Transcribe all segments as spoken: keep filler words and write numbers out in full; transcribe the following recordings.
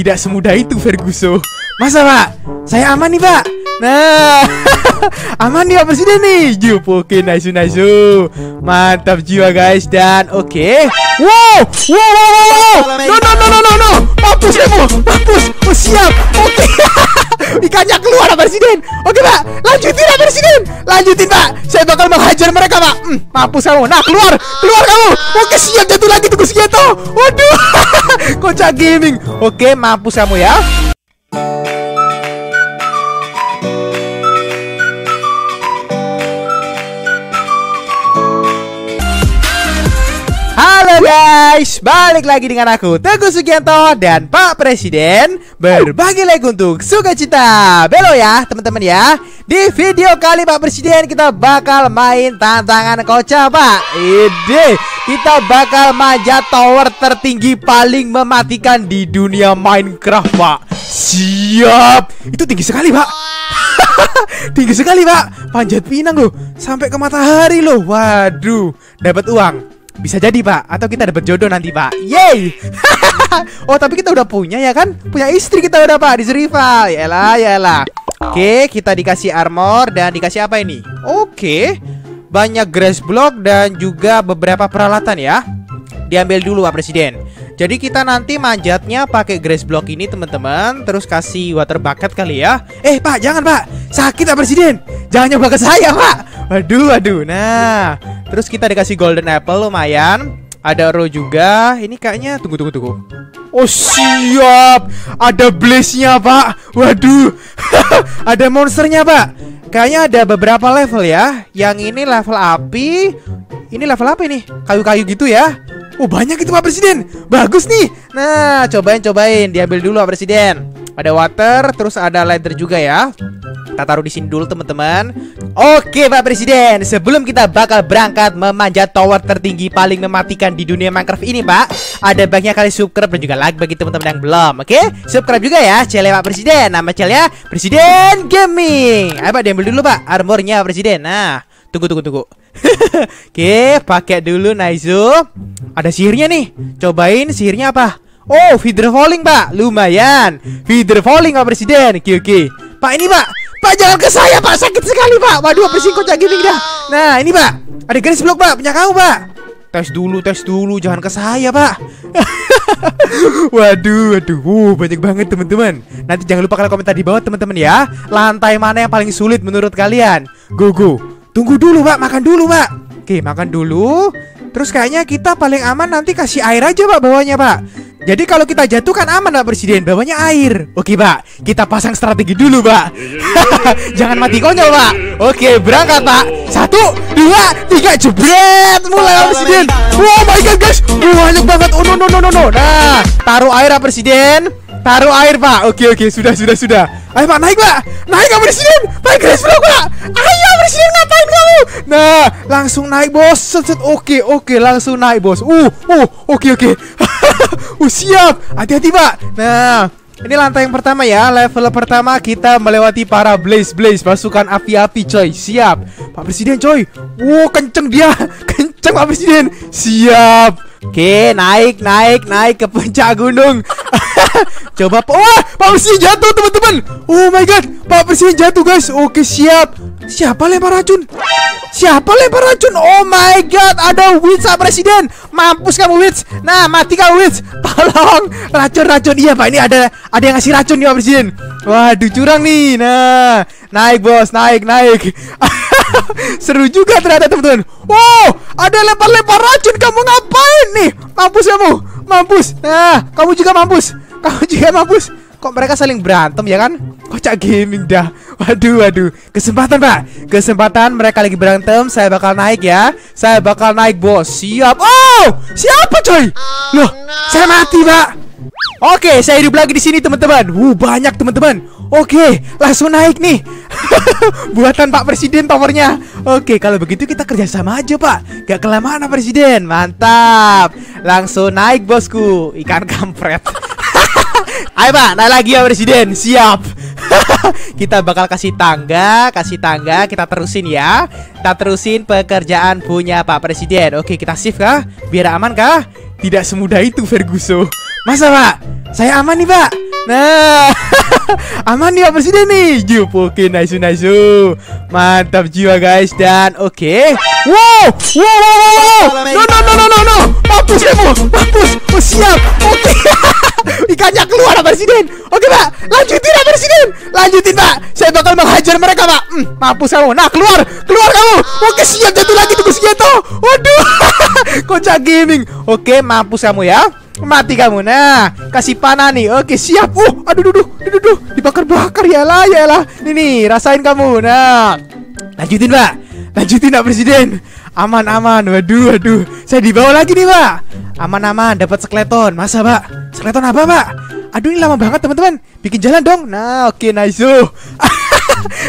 Tidak semudah itu, Ferguson. Masa, Pak? Saya aman nih, Pak. Nah, aman nih Pak Presiden nih. Jup, oke, okay, nice, nice. Mantap jiwa, guys. Dan oke. Okay. Wow, wow, wow, wow. No, no, no, no, no, no. Mampus kamu, mampus. Oh, siap. Oke. Okay. Ikannya keluar, Pak Presiden. Oke, okay, Pak. Lanjutin, Pak Presiden. Lanjutin, Pak. Saya bakal menghajar mereka, Pak. Hmm, mampus kamu. Nah, keluar. Keluar kamu. Oke, okay, siap jatuh lagi Teguh Sugianto. Waduh. Kocak Gaming. Oke, okay, mampus kamu ya. Halo guys, balik lagi dengan aku Teguh Sugianto dan Pak Presiden berbagi like untuk sukacita. Belo ya teman-teman ya. Di video kali Pak Presiden kita bakal main tantangan kocak Pak. Ide kita bakal manjat tower tertinggi paling mematikan di dunia Minecraft Pak. Siap. Itu tinggi sekali Pak. Tinggi sekali Pak. Panjat pinang loh. Sampai ke matahari loh. Waduh. Dapat uang. Bisa jadi Pak, atau kita dapat jodoh nanti Pak. Yeay. Oh tapi kita udah punya ya kan. Punya istri kita udah Pak, di rival. Yalah yalah. Oke kita dikasih armor. Dan dikasih apa ini? Oke. Banyak grass block dan juga beberapa peralatan ya. Diambil dulu Pak Presiden. Jadi kita nanti manjatnya pakai grass block ini teman-teman. Terus kasih water bucket kali ya. Eh Pak jangan Pak. Sakit Pak Presiden. Jangan nyoba ke saya Pak. Waduh waduh. Nah. Terus kita dikasih golden apple lumayan. Ada oro juga. Ini kayaknya tunggu tunggu tunggu. Oh siap. Ada blaze-nya Pak. Waduh. Ada monsternya Pak. Kayaknya ada beberapa level ya. Yang ini level api. Ini level apa ini? Kayu-kayu gitu ya. Oh banyak itu Pak Presiden. Bagus nih. Nah cobain cobain. Diambil dulu Pak Presiden. Ada water. Terus ada ladder juga ya. Kita taruh di sini dulu teman-teman. Oke Pak Presiden, sebelum kita bakal berangkat memanjat tower tertinggi paling mematikan di dunia Minecraft ini Pak, ada baiknya kalian subscribe dan juga like bagi teman-teman yang belum. Oke, subscribe juga ya channel Pak Presiden. Nama channelnya Presiden Gaming. Ayo Pak diambil dulu Pak armornya Presiden. Nah, tunggu tunggu tunggu. Oke, pakai dulu Naizu. Ada sihirnya nih. Cobain sihirnya apa? Oh, feeder falling Pak. Lumayan. Feeder falling Pak Presiden. Oke oke. Pak ini Pak. Pak jangan ke saya Pak, sakit sekali Pak. Waduh Presiden kocak gaming dah. Nah ini Pak, ada garis blok Pak, punya kamu Pak. Tes dulu, tes dulu, jangan ke saya Pak. Waduh, waduh, uh, banyak banget teman-teman. Nanti jangan lupa kalian komentar di bawah teman-teman ya. Lantai mana yang paling sulit menurut kalian? Go go, tunggu dulu Pak, makan dulu Pak. Oke makan dulu. Terus kayaknya kita paling aman nanti kasih air aja Pak bawahnya Pak. Jadi kalau kita jatuh kan aman Pak Presiden, bawahnya air. Oke Pak, kita pasang strategi dulu Pak. Jangan mati konyol Pak. Oke berangkat Pak. Satu, dua, tiga, jebret. Mulai Pak Presiden. Oh my god guys, banyak banget. Oh no no no no. Nah, taruh air Pak Presiden. Taruh air Pak. Oke oke, sudah sudah sudah. Ayo Pak naik Pak. Naik Pak Presiden. Naik guys vlog Pak. Ayo Presiden ngapain kamu? Nah, langsung naik bos. Set, set. Oke oke, langsung naik bos. Uh uh, oke oke. Uh siap, hati-hati Pak. Nah, ini lantai yang pertama ya. Level pertama kita melewati para blaze-blaze, pasukan api-api coy. Siap Pak Presiden coy. Wow kenceng dia. Kenceng Pak Presiden. Siap. Oke naik, naik, naik ke puncak gunung. Coba oh, Pak Presiden jatuh teman-teman. Oh my god, Pak Presiden jatuh guys. Oke siap. Siapa lempar racun? Siapa lempar racun? Oh my god, ada witch Pak Presiden. Mampus kamu witch. Nah, mati kamu witch. Tolong, racun-racun. Iya, Pak, ini ada ada yang ngasih racun nih Pak Presiden. Waduh, curang nih. Nah, naik bos, naik, naik. Seru juga ternyata teman-teman. Oh, ada lempar-lempar racun. Kamu ngapain nih? Mampus kamu. Mampus. Nah, kamu juga mampus. Kamu juga mampus. Kok mereka saling berantem ya kan? Kocak gaming dah. Waduh waduh. Kesempatan Pak. Kesempatan mereka lagi berantem. Saya bakal naik ya. Saya bakal naik bos. Siap. Oh siapa coy? Loh saya mati Pak. Oke saya hidup lagi di sini teman-teman. Wuh banyak teman-teman. Oke langsung naik nih. Buatan Pak Presiden towernya. Oke kalau begitu kita kerjasama aja Pak. Gak kelamaan Pak Presiden. Mantap. Langsung naik bosku. Ikan kampret. Ayo Pak, naik lagi ya Presiden. Siap. Kita bakal kasih tangga, kasih tangga. Kita terusin ya. Kita terusin pekerjaan punya Pak Presiden. Oke, kita shift kah? Biar aman kah? Tidak semudah itu Ferguson. Masa Pak? Saya aman nih Pak. Nah, aman ya presiden nih. Jup, oke, nice, nice. Mantap jiwa guys. Dan oke, okay. Wow, wow, wow, wow. No, no, no, no, no, no. Mampus kamu, mampus. Oh, siap, oke. Okay. Ikannya keluar presiden. Oke okay, pak, lanjutin ya presiden. Lanjutin pak, saya bakal menghajar mereka pak. Hmm, mampus kamu. Nah, keluar, keluar kamu. Oke, siap, jatuh lagi Teguh Sugianto. Waduh, Kocak Gaming. Oke, okay, mampus kamu ya. Mati kamu. Nah, kasih panah nih. Oke, siap. Uh, aduh, duduh, duduh, duh. Dibakar-bakar ya lah, ya lah. Nih, nih, rasain kamu. Nah, lanjutin, Pak. Lanjutin, Pak Presiden. Aman, aman. Waduh, waduh. Saya dibawa lagi nih, Pak. Aman, aman. Dapat skeleton. Masa, Pak? Skeleton apa, Pak? Aduh, ini lama banget, teman-teman. Bikin jalan dong. Nah, oke, nice.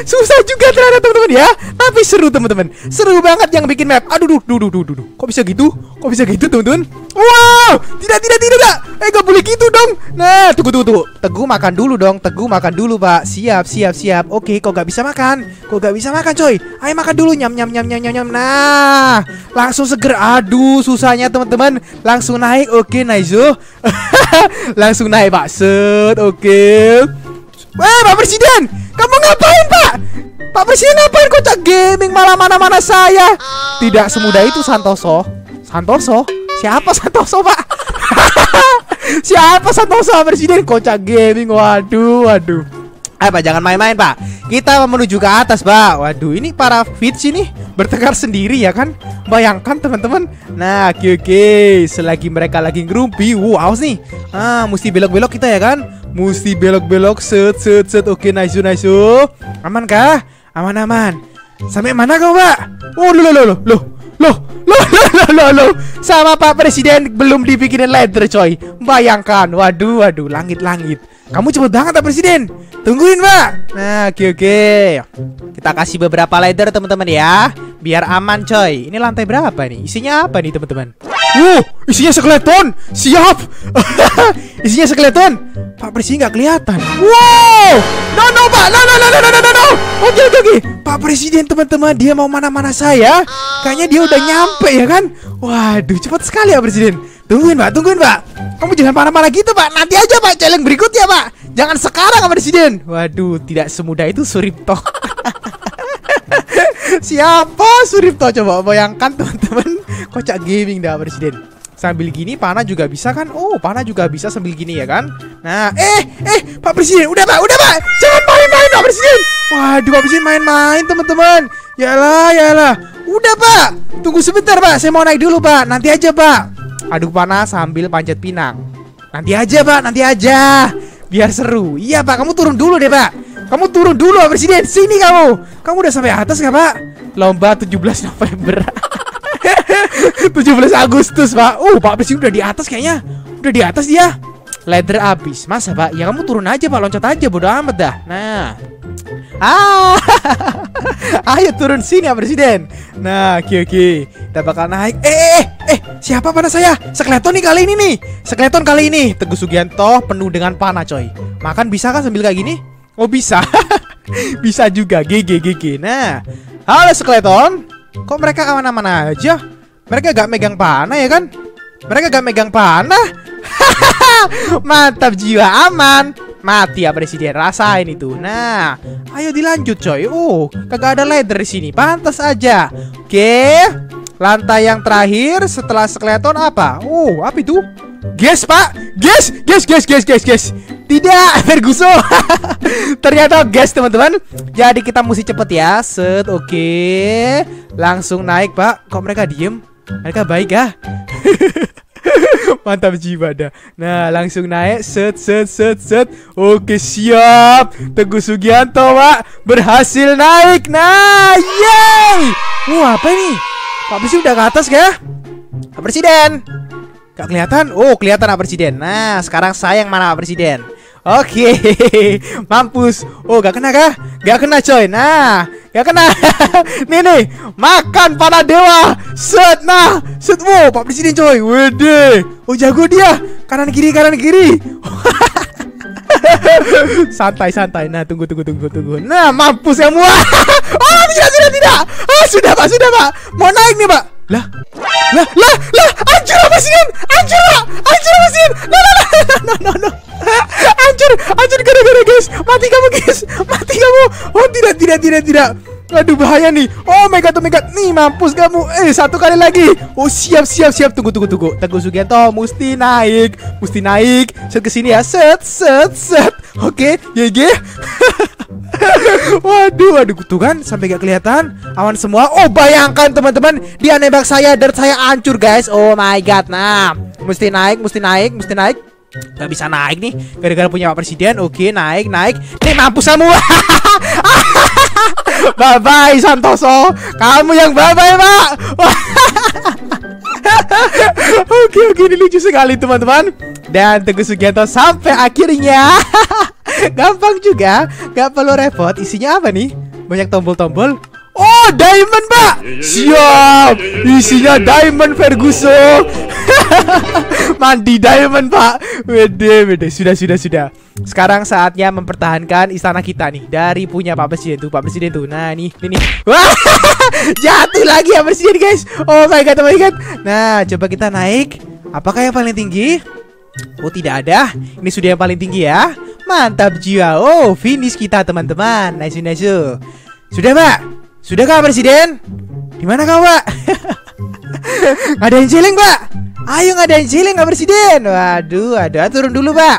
Susah juga ternyata teman-teman ya, tapi seru teman-teman, seru banget yang bikin map. Aduh, duh, duh, duh, duh, duh, kok bisa gitu, kok bisa gitu teman-teman? Wow, tidak, tidak, tidak, tidak. Eh, gak boleh gitu dong. Nah, tunggu, tunggu, tunggu. Teguh makan dulu dong, Teguh makan dulu pak. Siap, siap, siap. Oke, kok gak bisa makan, kok gak bisa makan coy? Ayo makan dulu, nyam, nyam, nyam, nyam, nyam, nyam. Nah, langsung seger. Aduh, susahnya teman-teman, langsung naik. Oke, nice. Langsung naik pak, set. Oke. Wah, Pak Presiden, kamu ngapain Pak? Pak Presiden ngapain Kocak Gaming malah mana-mana saya? Oh, tidak semudah no. itu Santoso. Santoso? Siapa Santoso Pak? Siapa Santoso Presiden Kocak Gaming? Waduh, waduh. Ayo Pak, jangan main-main Pak. Kita menuju ke atas Pak. Waduh, ini para fits ini bertengkar sendiri ya kan? Bayangkan teman-teman. Nah, oke, oke. Selagi mereka lagi ngerumpi, wow, awas nih. Ah, mesti belok-belok kita ya kan? Mesti belok-belok, set, set, set. Oke, nice, nice. Aman kah? Aman, aman. Sampai mana kau, Pak? Oh, loh, loh, loh, loh, loh, loh, loh, loh, loh. Sama Pak Presiden belum dibikinin ladder, coy. Bayangkan, waduh, waduh, langit-langit. Kamu cepet banget, Pak Presiden. Tungguin, Pak. Nah, oke, oke. Kita kasih beberapa ladder, teman-teman ya. Biar aman, coy. Ini lantai berapa nih? Isinya apa nih, teman-teman? Uh, isinya skeleton. Siap. Isinya skeleton. Pak Presiden nggak kelihatan. Wow. No no Pak. No no no no no no no. Oke oke oke. Pak Presiden teman-teman, dia mau mana-mana saya. Kayaknya dia udah nyampe ya kan? Waduh, cepat sekali ya Presiden. Tungguin Pak, tungguin Pak. Kamu jangan marah-marah gitu Pak. Nanti aja Pak, challenge berikutnya Pak. Jangan sekarang Pak Presiden. Waduh, tidak semudah itu Suripto. Siapa Suripto coba bayangkan teman-teman. Kocak Gaming dah Presiden. Sambil gini panah juga bisa kan? Oh, panah juga bisa sambil gini ya kan? Nah, eh eh Pak Presiden, udah Pak, udah Pak. Jangan main-main Pak Presiden. Waduh, Pak Presiden main-main teman-teman. Yalah, yalah. Udah Pak. Tunggu sebentar Pak, saya mau naik dulu Pak. Nanti aja Pak. Aduh, panah sambil panjat pinang. Nanti aja Pak, nanti aja. Biar seru. Iya Pak, kamu turun dulu deh Pak. Kamu turun dulu, Pak Presiden. Sini kamu. Kamu udah sampai atas nggak, Pak? Lomba tujuh belas November. tujuh belas Agustus, Pak. Uh, Pak Presiden udah di atas kayaknya. Udah di atas dia. Ladder habis. Masa, Pak? Ya kamu turun aja, Pak. Loncat aja, bodo amat dah. Nah. Ah. Ayo turun sini, Pak Presiden. Nah, oke oke. Kita bakal naik. Eh, eh, eh. Siapa panah saya? Skeleton nih kali ini nih. Skeleton kali ini. Teguh Sugianto penuh dengan panah, coy. Makan bisa kan sambil kayak gini? Oh bisa. Bisa juga G G G G. Nah, halo skeleton. Kok mereka kemana-mana aja? Mereka gak megang panah ya kan? Mereka gak megang panah. Mantap jiwa, aman. Mati ya presiden, rasain itu. Nah, ayo dilanjut coy. Oh, kagak ada ladder di sini. Pantas aja. Oke. Lantai yang terakhir setelah skeleton apa? Oh, apa itu? Guess Pak. Guess, guess, guess, guess, guess, guess. Tidak, Ferguson. Ternyata guys teman-teman. Jadi kita mesti cepet ya. Set, oke. Okay. Langsung naik Pak. Kok mereka diem? Mereka baik ah. Mantap jiwa dah. Nah, langsung naik. Set, set, set, set. Oke, okay, siap. Teguh Sugianto Pak berhasil naik. Nah, yay. Wah, apa ini? Pak Presiden udah ke atas kah? Pak Presiden. Gak kelihatan. Oh, kelihatan Pak Presiden. Nah, sekarang saya yang mana Pak Presiden? Oke, okay. Mampus. Oh, gak kena kah? Gak kena coy. Nah, gak kena. Nih nih, makan panah dewa. Set, nah, set. Wow, Pak Presiden coy. Wede. Oh, jago dia. Kanan kiri, kanan kiri. Santai, santai. Nah, tunggu, tunggu, tunggu, tunggu. Nah, mampus kamu. Oh, tidak, tidak, tidak. Oh, sudah Pak, sudah Pak. Mau naik nih Pak. Lah. Lah, lah, lah, hancur apa sih? Hancur, hancur apa sih? Lah, lah, no, no, no. Hancur, hancur gara-gara guys. Mati kamu guys, mati kamu. Oh tidak, tidak, tidak, tidak. Aduh bahaya nih. Oh my god, oh my god. Nih mampus kamu. Eh satu kali lagi. Oh siap, siap, siap. Tunggu, tunggu, tunggu. Teguh Sugianto mesti naik, mesti naik. Set ke sini ya. Set, set, set. Oke, G G. Waduh, waduh, tuh kan sampai gak kelihatan awan semua. Oh bayangkan teman-teman, dia nembak saya, dart saya hancur guys. Oh my god. Nah, mesti naik, mesti naik, mesti naik. Gak bisa naik nih gara-gara punya Pak Presiden. Oke, naik, naik. Nih mampus kamu. Bye bye Santoso, kamu yang bye bye Pak. Oke oke, ini lucu sekali teman-teman. Dan Teguh Sugianto sampai akhirnya. Gampang juga, gak perlu repot. Isinya apa nih? Banyak tombol-tombol. Oh diamond Pak. Siap, isinya diamond Ferguson. Mandi diamond Pak. Wede wede, sudah sudah sudah. Sekarang saatnya mempertahankan istana kita nih dari punya Pak Presiden tuh, Pak Presiden tuh. Nah nih, ini nih. Jatuh lagi ya Presiden guys. Oh my god, oh my god. Nah coba kita naik. Apakah yang paling tinggi? Oh tidak ada. Ini sudah yang paling tinggi ya. Mantap jiwa. Oh finish kita teman-teman. Nice nice. Sudah Pak. Sudah kah Presiden? Dimana kau Pak? Ngadain chilling Pak. Ayo ngadain chilling Pak Presiden. Waduh ada. Turun dulu Pak.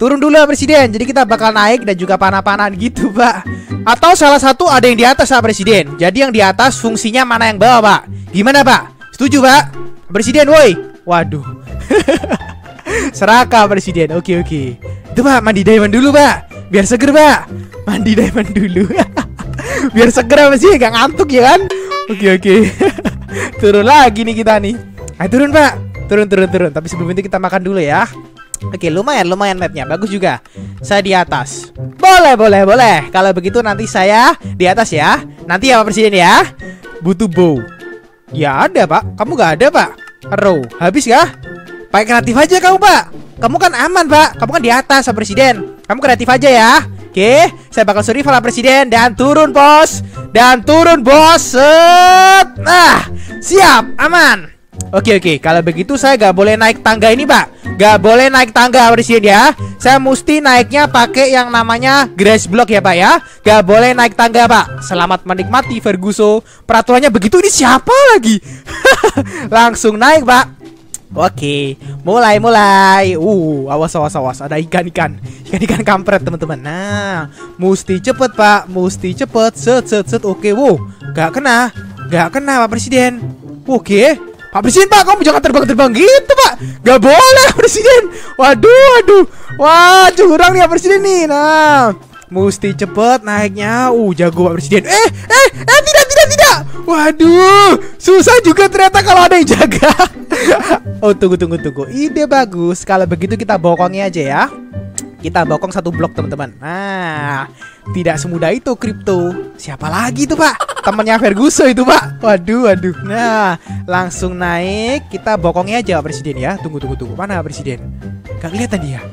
Turun dulu ya Presiden. Jadi kita bakal naik dan juga panah-panahan gitu Pak. Atau salah satu ada yang di atas Pak Presiden. Jadi yang di atas fungsinya mana yang bawah Pak. Gimana Pak? Setuju Pak? Presiden woi. Waduh. Seraka Presiden. Oke oke. Itu Pak mandi diamond dulu Pak. Biar seger Pak. Mandi diamond dulu. Biar seger apa sih? Gak ngantuk ya kan? Oke oke. Turun lagi nih kita nih. Ayo turun Pak. Turun turun turun. Tapi sebelum itu kita makan dulu ya. Oke, lumayan, lumayan mapnya, bagus juga. Saya di atas. Boleh, boleh, boleh. Kalau begitu nanti saya di atas ya. Nanti ya Pak Presiden ya. Butuh bow. Ya ada Pak, kamu gak ada Pak. Row, habis gak? Pakai kreatif aja kamu Pak. Kamu kan aman Pak, kamu kan di atas Pak Presiden. Kamu kreatif aja ya. Oke, saya bakal survival Pak Presiden. Dan turun bos. Dan turun bos. Set. Nah, siap, aman. Oke oke, kalau begitu saya gak boleh naik tangga ini Pak. Gak boleh naik tangga Presiden ya. Saya mesti naiknya pakai yang namanya grass block ya Pak ya. Gak boleh naik tangga Pak. Selamat menikmati Ferguson. Peraturannya begitu, ini siapa lagi? Langsung naik Pak. Oke, mulai mulai. Uh, awas awas awas, ada ikan ikan, ikan ikan kampret teman-teman. Nah, mesti cepet Pak, mesti cepet. Set set set. Oke, wow, gak kena, gak kena Pak Presiden. Oke. Pak Presiden Pak, kamu jangan terbang-terbang gitu Pak. Gak boleh Presiden. Waduh, waduh. Wah, curang nih Pak Presiden nih. Nah, mesti cepet naiknya. Uh, jago Pak Presiden. Eh, eh, eh, tidak, tidak, tidak. Waduh, susah juga ternyata kalau ada yang jaga. Oh, tunggu, tunggu, tunggu. Ide bagus. Kalau begitu kita bokongnya aja ya. Kita bokong satu blok teman-teman. Nah, tidak semudah itu Kripto. Siapa lagi itu Pak? Temennya Ferguson itu Pak. Waduh, waduh. Nah, langsung naik. Kita bokongnya aja Pak Presiden ya. Tunggu, tunggu, tunggu. Mana Pak Presiden? Gak kelihatan dia.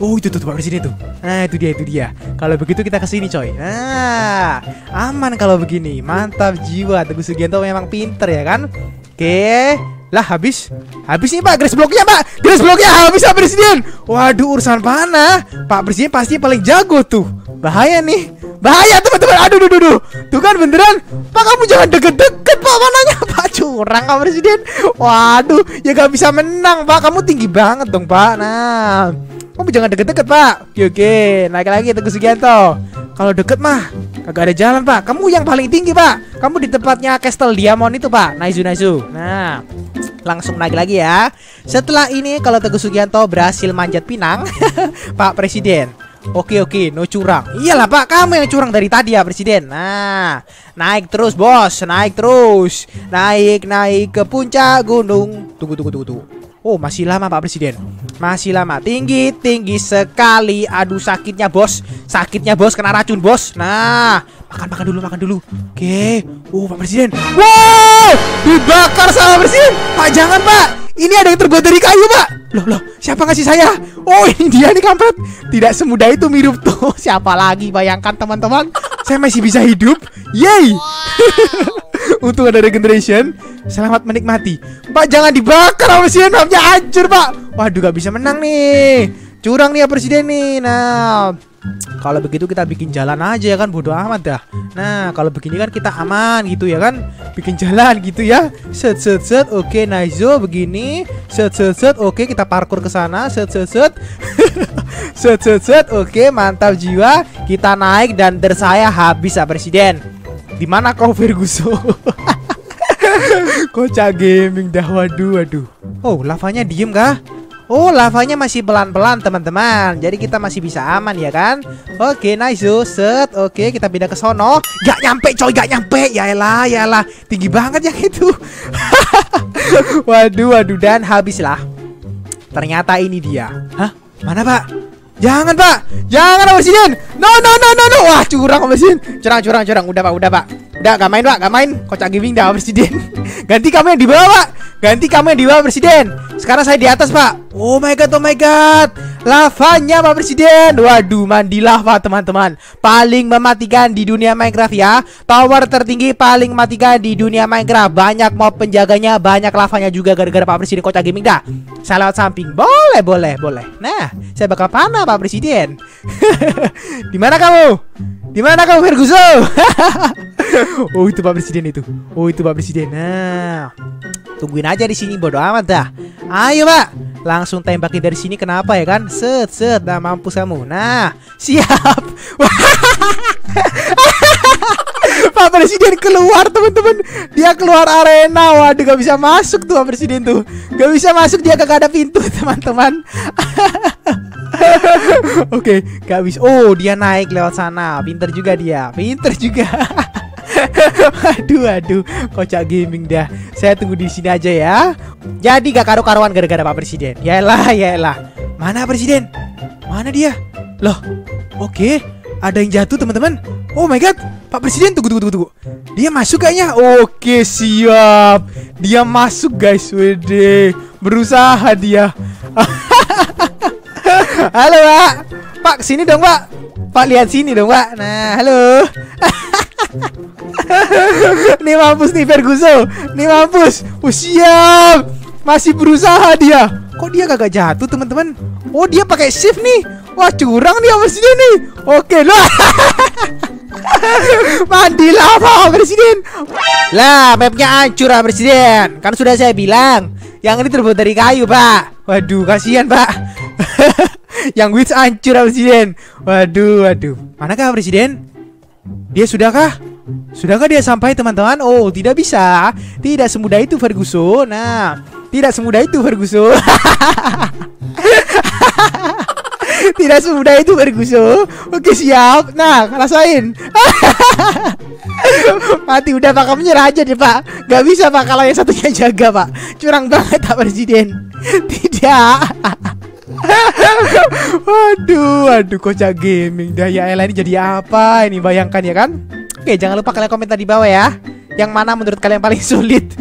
Oh, itu tuh Pak Presiden tuh. Nah, itu dia, itu dia. Kalau begitu kita kesini coy. Nah, aman kalau begini. Mantap jiwa. Teguh Sugianto memang pinter ya kan? Oke. Lah habis. Habis nih Pak grass blocknya Pak. Grass blocknya habis Pak Presiden. Waduh urusan panah. Pak Presiden pasti paling jago tuh. Bahaya nih. Bahaya teman-teman. Aduh duh, duh, duh. Tuh kan beneran. Pak kamu jangan deket-deket Pak mananya. Pak curang Pak Presiden. Waduh ya gak bisa menang Pak. Kamu tinggi banget dong Pak. Nah kamu jangan deket-deket Pak. Oke oke. Naik lagi Teguh Sugianto. Kalau deket mah kagak ada jalan Pak. Kamu yang paling tinggi Pak. Kamu di tempatnya Castle Diamond itu Pak. Naizu naizu. Nah langsung naik lagi ya. Setelah ini kalau Teguh Sugianto berhasil manjat pinang, Pak Presiden. Oke oke, no curang. Iyalah Pak, kamu yang curang dari tadi ya Presiden. Nah, naik terus bos, naik terus, naik naik ke puncak gunung. Tunggu tunggu tunggu tunggu. Oh masih lama Pak Presiden, masih lama. Tinggi tinggi sekali. Aduh sakitnya bos, sakitnya bos kena racun bos. Nah. Makan, makan dulu, makan dulu. Oke. Oh, Pak Presiden. Wow! Dibakar sama Presiden. Pak, jangan, Pak. Ini ada yang terbuat dari kayu, Pak. Loh, loh. Siapa ngasih saya? Oh, ini dia nih, kampret. Tidak semudah itu mirup tuh. Siapa lagi? Bayangkan, teman-teman. Saya masih bisa hidup. Yeay. Wow. Untung ada regeneration. Selamat menikmati. Pak, jangan dibakar sama si Enopnya, hancur Pak. Waduh, gak bisa menang nih. Curang nih ya presiden nih. Nah, kalau begitu kita bikin jalan aja ya kan, bodoh amat dah. Nah, kalau begini kan kita aman gitu ya kan. Bikin jalan gitu ya. Set set set. Oke, nice zo begini. Set set set. Oke, kita parkur ke sana. Set set set. Set set set. Oke, mantap jiwa. Kita naik dan tersayang habis ya presiden. Dimana kau Ferguson? Kocak gaming dah, waduh waduh. Oh, lavanya diem kah? Oh, lavanya masih pelan-pelan teman-teman. Jadi kita masih bisa aman ya kan? Oke, nice set. Oke, kita pindah ke sono. Gak nyampe coy, gak nyampe. Yaelah, yaelah. Tinggi banget yang itu. Waduh waduh, dan habislah. Ternyata ini dia. Hah? Mana Pak? Jangan Pak, jangan Pak Presiden. No no no no no. Wah, curang Pak Presiden. Curang curang curang. Udah Pak, udah Pak. Udah gak main Pak, gak main. Kocak gaming dah Pak Presiden. Ganti kamu yang di bawah Pak. Ganti kamu yang di bawah Presiden. Sekarang saya di atas Pak. Oh my god, oh my god. Lavanya Pak Presiden. Waduh, mandi lava teman-teman. Paling mematikan di dunia Minecraft ya. Tower tertinggi paling mematikan di dunia Minecraft. Banyak mob penjaganya, banyak lavanya juga gara-gara Pak Presiden kocak gaming dah. Saya lewat samping. Boleh, boleh, boleh. Nah, saya bakal panah Pak Presiden. Di mana kamu? Di mana kamu Ferguson? Oh, itu Pak Presiden itu. Oh, itu Pak Presiden. Nah, tungguin aja di sini, bodo amat dah. Ayo Pak, langsung tembakin dari sini, kenapa ya kan? Set set, nah mampus kamu. Nah, siap. Pak Presiden keluar teman-teman. Dia keluar arena. Waduh, gak bisa masuk tuh Pak Presiden tuh. Gak bisa masuk, dia gak ada pintu teman-teman. Oke, gak bisa. Oh, dia naik lewat sana. Pinter juga dia. Pinter juga. Aduh, aduh, kocak gaming dah. Saya tunggu di sini aja ya. Jadi gak karu-karuan gara-gara Pak Presiden. Yaelah, yaelah. Mana Presiden? Mana dia? Loh, oke, ada yang jatuh teman-teman. Oh my god, Pak Presiden, tunggu, tunggu, tunggu. Dia masuk kayaknya. Oke, siap. Dia masuk guys, wede. Berusaha dia. Halo Pak. Pak, sini dong Pak. Pak, lihat sini dong Pak. Nah, halo. Nih mampus nih Ferguson. Nih mampus. Oh, siap. Masih berusaha dia. Kok dia kagak jatuh teman-teman? Oh, dia pakai shift nih. Wah, curang dia presiden nih. Oke lah. Mandi lava presiden. Lah, mapnya hancur ah presiden. Kan sudah saya bilang, yang ini terbuat dari kayu Pak. Waduh, kasihan Pak. Yang witch hancur ah presiden. Waduh waduh. Manakah presiden? Dia sudahkah? Sudahkah dia sampai teman-teman? Oh, tidak bisa. Tidak semudah itu Ferguson. Nah, tidak semudah itu Ferguson. Tidak semudah itu Ferguson. Oke, siap. Nah, rasain. Mati udah Pak, menyerah aja deh Pak. Gak bisa Pak kalau yang satunya jaga Pak. Curang banget Pak Presiden. Tidak. Waduh, waduh, kocak gaming dah ya. Elah, ini jadi apa ini, bayangkan ya kan. Oke, jangan lupa kalian komentar di bawah ya. Yang mana menurut kalian paling sulit?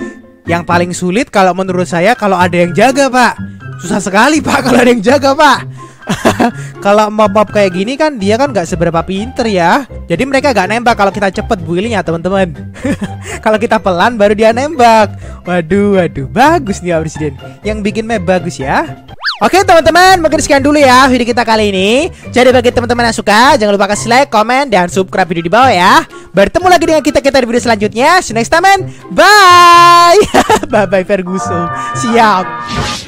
Yang paling sulit kalau menurut saya kalau ada yang jaga Pak. Susah sekali Pak kalau ada yang jaga Pak. Kalau mob-mob kayak gini kan dia kan gak seberapa pinter ya. Jadi mereka gak nembak kalau kita cepet build-nya teman-teman. Kalau kita pelan baru dia nembak. Waduh, waduh, bagus nih Pak Presiden. Yang bikin map bagus ya. Oke teman-teman, mungkin sekian dulu ya video kita kali ini. Jadi bagi teman-teman yang suka, jangan lupa kasih like, komen, dan subscribe video di bawah ya. Bertemu lagi dengan kita-kita di video selanjutnya. See you next time, man. Bye. Bye-bye Ferguson. Siap.